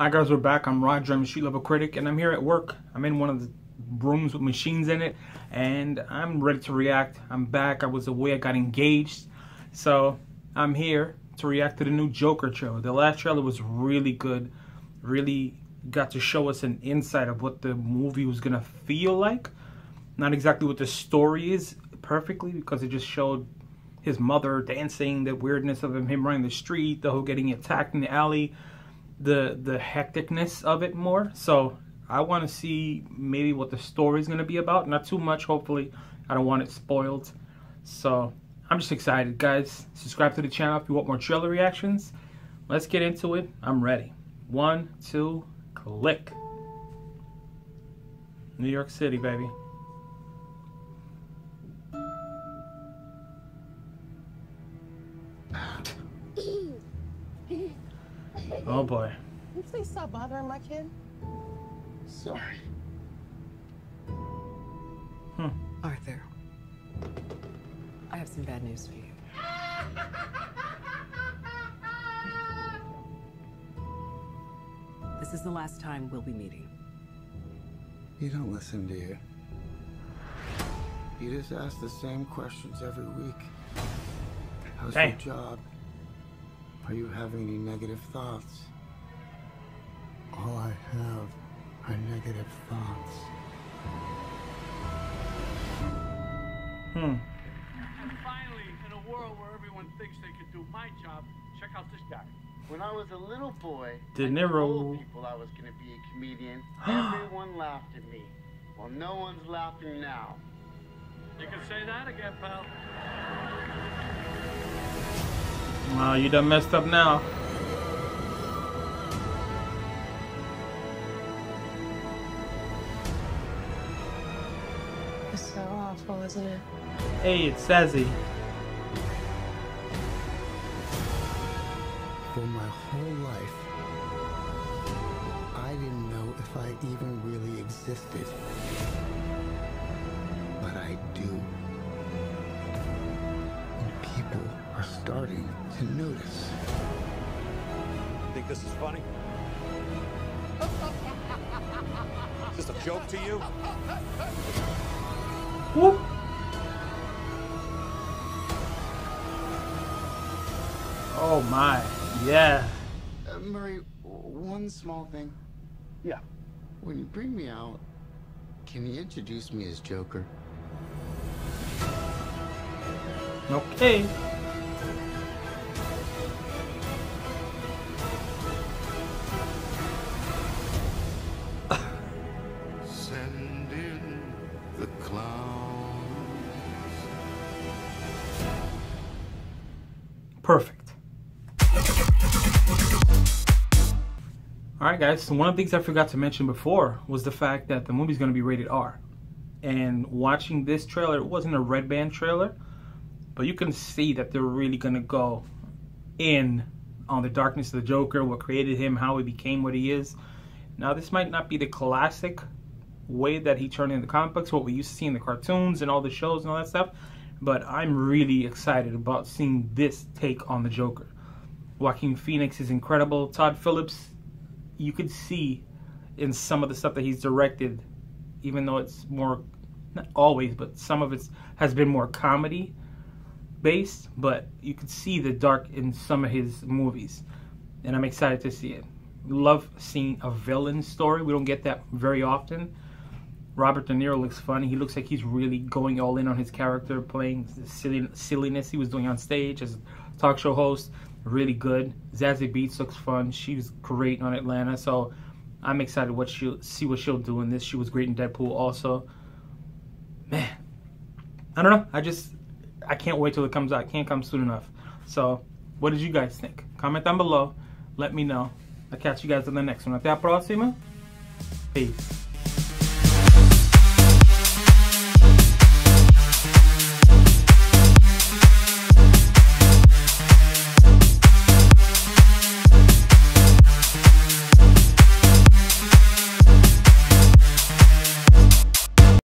Hi guys, we're back. I'm Roger, I'm a Street Level Critic, and I'm here at work. I'm in one of the rooms with machines in it, and I'm ready to react. I'm back. I was away. I got engaged. So I'm here to react to the new Joker trailer. The last trailer was really good. Really got to show us an insight of what the movie was going to feel like. Not exactly what the story is perfectly, because it just showed his mother dancing, the weirdness of him running the street, the whole getting attacked in the alley. The hecticness of it more. So I want to see maybe what the story is going to be about. Not too much, hopefully. I don't want it spoiled. So I'm just excited, guys. Subscribe to the channel if you want more trailer reactions. Let's get into it. I'm ready. 1, 2, click. New York City, baby. Oh boy. Can you please stop bothering my kid? Sorry. Arthur, I have some bad news for you. This is the last time we'll be meeting. You don't listen, do you? You just ask the same questions every week. How's your job? Are you having any negative thoughts? All I have are negative thoughts. And finally, in a world where everyone thinks they can do my job, check out this guy. When I was a little boy, De Niro, I told people I was going to be a comedian. Everyone laughed at me. Well, no one's laughing now. You can say that again, pal. Wow, you done messed up now. It's so awful, isn't it? Hey, it's Zazie. For my whole life, I didn't know if I even really existed. But I do. People are starting to notice. Think this is funny? Is this a joke to you? Whoop. Oh my, yeah. Murray, one small thing. Yeah. When you bring me out, can you introduce me as Joker? Okay. Send in the clowns. Perfect. All right, guys. So one of the things I forgot to mention before was the fact that the movie's going to be rated R. And watching this trailer, it wasn't a red band trailer. But you can see that they're really going to go in on the darkness of the Joker, what created him, how he became what he is. Now, this might not be the classic way that he turned into comic books, what we used to see in the cartoons and all the shows and all that stuff. But I'm really excited about seeing this take on the Joker. Joaquin Phoenix is incredible. Todd Phillips, you could see in some of the stuff that he's directed, even though it's more, not always, but some of it has been more comedy based, but you can see the dark in some of his movies, and I'm excited to see it. Love seeing a villain story. We don't get that very often. Robert De Niro looks funny. He looks like he's really going all in on his character, playing the silliness he was doing on stage as a talk show host. Really good. Zazie Beetz looks fun. She was great on Atlanta, so I'm excited what she'll see what she'll do in this. She was great in Deadpool also. Man, I don't know. I can't wait till it comes out. It can't come soon enough. So, what did you guys think? Comment down below. Let me know. I'll catch you guys in the next one. Hasta la próxima. Peace.